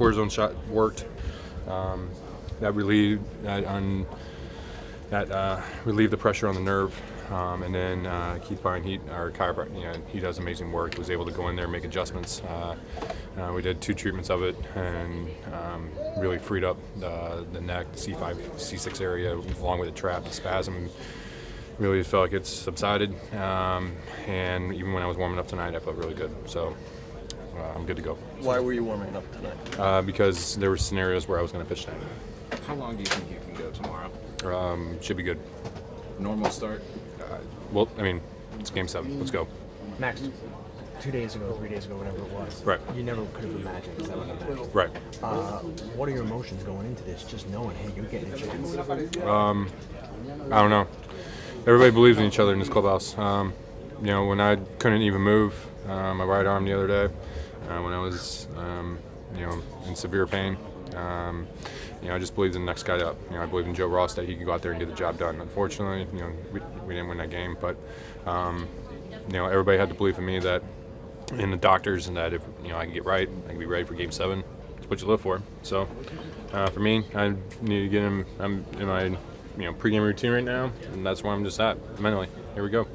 cortisone shot worked. That relieved relieved the pressure on the nerve. And then Keith Byron Heat, our chiropractor, he does amazing work. He was able to go in there and make adjustments. We did 2 treatments of it and really freed up the neck, the C5, C6 area, along with the trap, the spasm. Really felt like it's subsided. And even when I was warming up tonight, I felt really good. So I'm good to go. Why were you warming up tonight? Because there were scenarios where I was going to pitch tonight. How long do you think you can go tomorrow? Should be good. Normal start? Well, I mean, it's game 7. Let's go. Max, 2 days ago, 3 days ago, whatever it was. Right. You never could have imagined that would have happened. Right. What are your emotions going into this, just knowing, hey, you're getting a chance? I don't know. Everybody believes in each other in this clubhouse. You know, when I couldn't even move my right arm the other day, when I was, you know, in severe pain, you know, I just believed in the next guy up. You know, I believed in Joe Ross that he could go out there and get the job done. Unfortunately, you know, we didn't win that game, but you know, everybody had the belief in me that, in the doctors, and that if I can get right, I can be ready for Game 7. It's what you live for. So for me, I need to get him. I'm in my pregame routine right now, and that's where I'm just at mentally. Here we go.